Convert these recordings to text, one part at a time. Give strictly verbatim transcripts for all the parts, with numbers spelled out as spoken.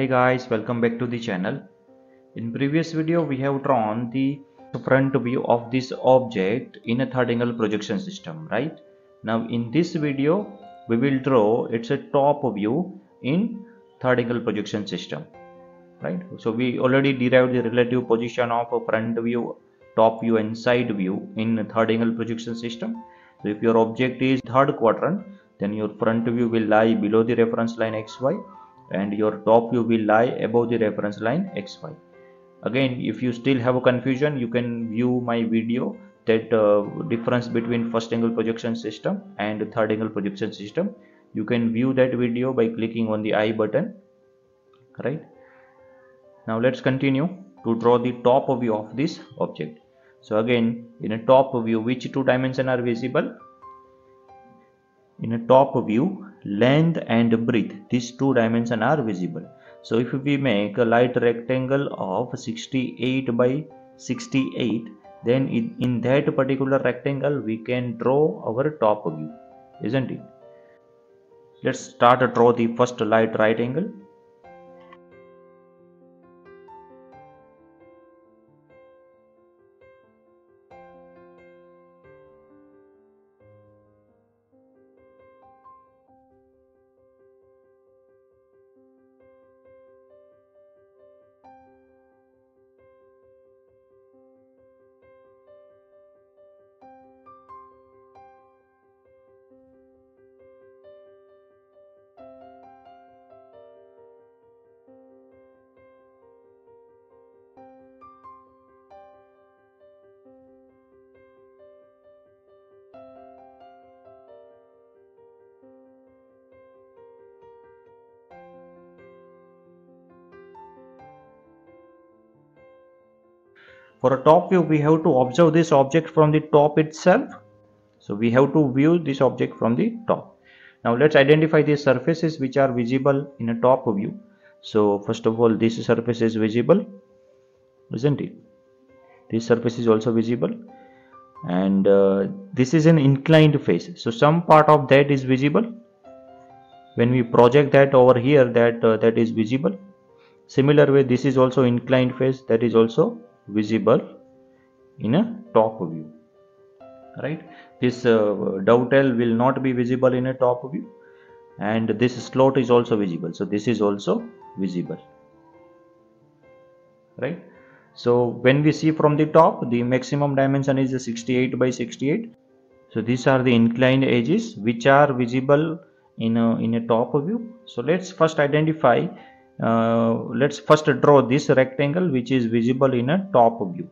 Hey guys, welcome back to the channel. In previous video we have drawn the front view of this object in a third angle projection system, right? Now in this video we will draw it's a top view in third angle projection system, right? So we already derived the relative position of a front view, top view and side view in a third angle projection system. So if your object is third quadrant, then your front view will lie below the reference line X Y and your top view will lie above the reference line X Y. Again, if you still have a confusion, you can view my video that uh, difference between first angle projection system and third angle projection system. You can view that video by clicking on the I button, right? Now let's continue to draw the top view of this object. So again, in a top view, which two dimensions are visible? In a top view, length and breadth, these two dimensions are visible. So if we make a light rectangle of sixty-eight by sixty-eight, then in that particular rectangle we can draw our top view, isn't it? Let's start to draw the first light right angle. For a top view, we have to observe this object from the top itself. So we have to view this object from the top. Now let's identify the surfaces which are visible in a top view. So first of all, this surface is visible, isn't it? This surface is also visible, and uh, this is an inclined face. So some part of that is visible. When we project that over here, that uh, that is visible. Similar way, this is also inclined face, that is also visible in a top view, right? This uh, dovetail will not be visible in a top view, and this slot is also visible, so this is also visible, right? So when we see from the top, the maximum dimension is sixty-eight by sixty-eight. So these are the inclined edges which are visible in a, in a top view. So let's first identify Uh, let's first draw this rectangle which is visible in a top view,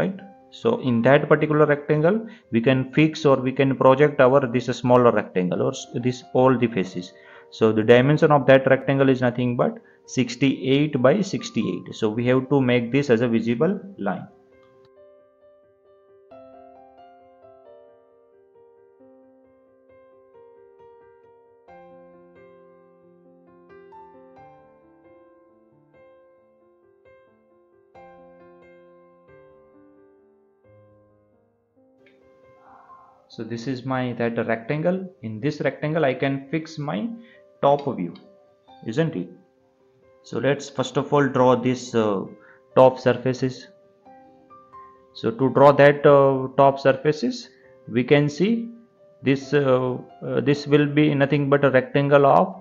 right? So in that particular rectangle we can fix or we can project our this smaller rectangle or this all the faces. So the dimension of that rectangle is nothing but sixty-eight by sixty-eight. So we have to make this as a visible line. So this is my that rectangle. In this rectangle I can fix my top view, isn't it? So let's first of all draw this uh, top surfaces. So to draw that uh, top surfaces, we can see this uh, uh, this will be nothing but a rectangle of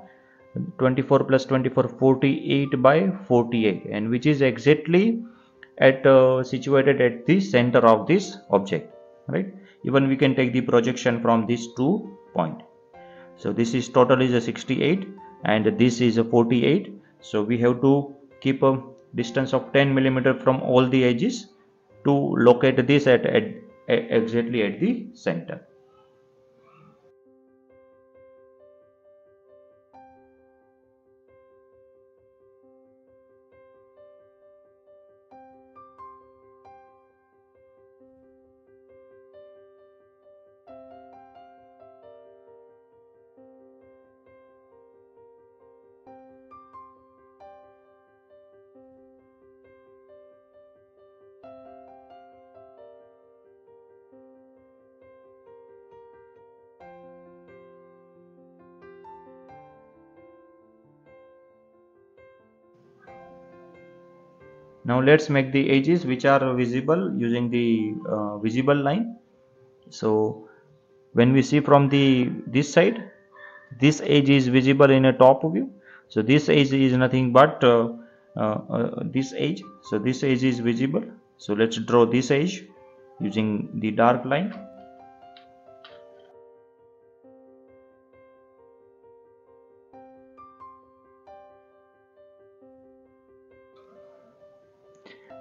twenty-four plus twenty-four, forty-eight by forty-eight, and which is exactly at uh, situated at the center of this object, right? Even we can take the projection from these two points. So this is total is a sixty-eight and this is a forty-eight. So we have to keep a distance of ten millimeter from all the edges to locate this at, at, at exactly at the center. Now let's make the edges which are visible using the uh, visible line. So when we see from the this side, this edge is visible in a top view. So this edge is nothing but uh, uh, uh, this edge. So this edge is visible. So let's draw this edge using the dark line.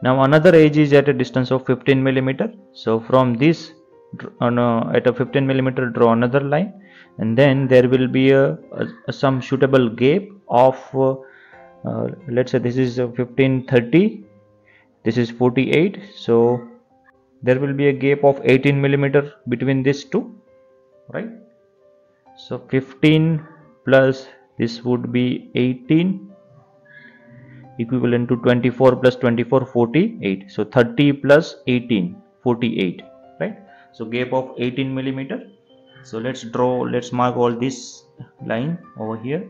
Now another edge is at a distance of fifteen millimeter. So from this on a, at a fifteen millimeter draw another line, and then there will be a, a, a some suitable gap of uh, uh, let's say this is fifteen thirty, this is forty-eight, so there will be a gap of eighteen millimeter between these two, right? So fifteen plus this would be eighteen, equivalent to twenty-four plus twenty-four, forty-eight. So thirty plus eighteen, forty-eight, right? So gap of eighteen millimeter. So let's draw, let's mark all this line over here.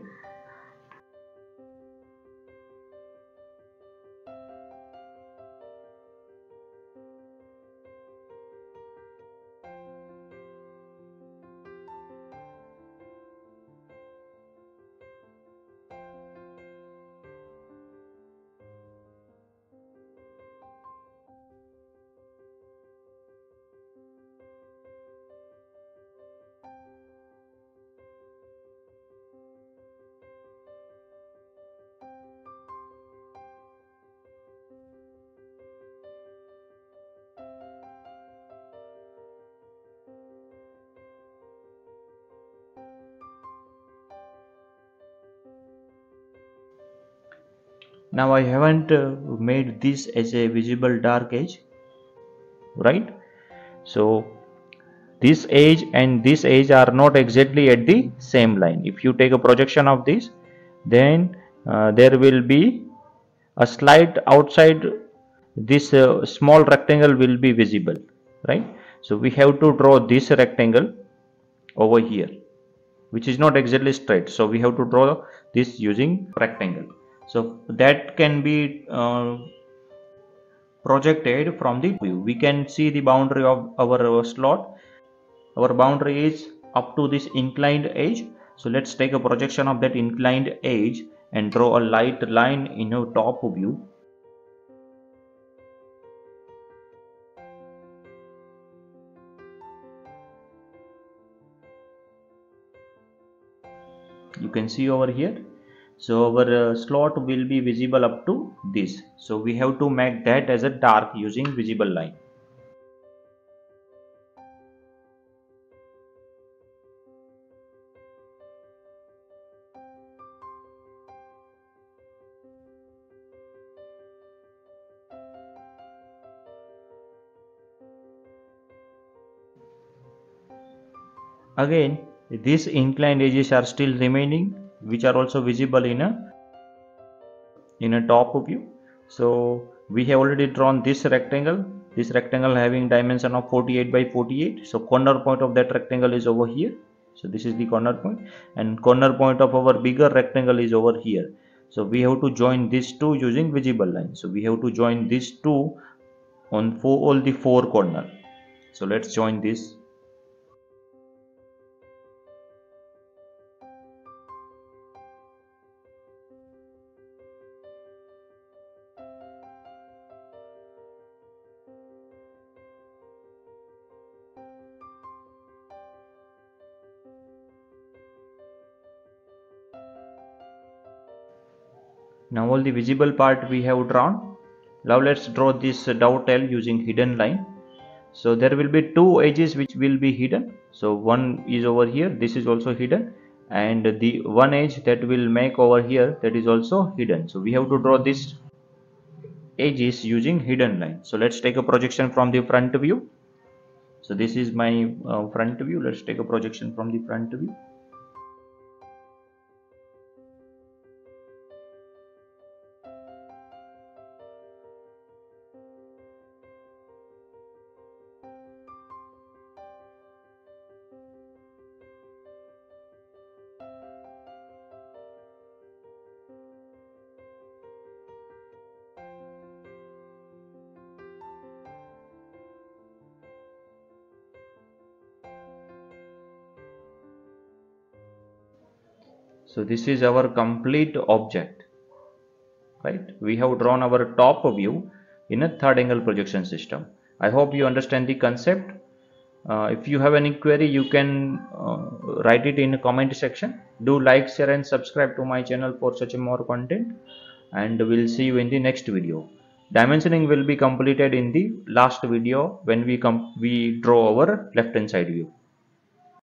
Now I haven't uh, made this as a visible dark edge, right? So this edge and this edge are not exactly at the same line. If you take a projection of this, then uh, there will be a slight outside, this uh, small rectangle will be visible, right? So we have to draw this rectangle over here, which is not exactly straight. So we have to draw this using rectangle. So that can be uh, projected from the view. We can see the boundary of our, our slot. Our boundary is up to this inclined edge. So let's take a projection of that inclined edge and draw a light line in a top view. You can see over here. So our uh, slot will be visible up to this. So we have to make that as a dark using visible line. Again, these inclined edges are still remaining, which are also visible in a in a top view. So we have already drawn this rectangle, this rectangle having dimension of forty-eight by forty-eight. So corner point of that rectangle is over here. So this is the corner point, and corner point of our bigger rectangle is over here. So we have to join these two using visible line. So we have to join these two on for all the four corners. So let's join this. Now all the visible part we have drawn. Now let's draw this dovetail using hidden line. So there will be two edges which will be hidden. So one is over here, this is also hidden, and the one edge that will make over here, that is also hidden. So we have to draw these edges using hidden line. So let's take a projection from the front view. So this is my uh, front view. Let's take a projection from the front view. So this is our complete object, right? We have drawn our top view in a third angle projection system. I hope you understand the concept. Uh, if you have any query, you can uh, write it in the comment section. Do like, share and subscribe to my channel for such more content, and we'll see you in the next video. Dimensioning will be completed in the last video when we, com we draw our left hand side view.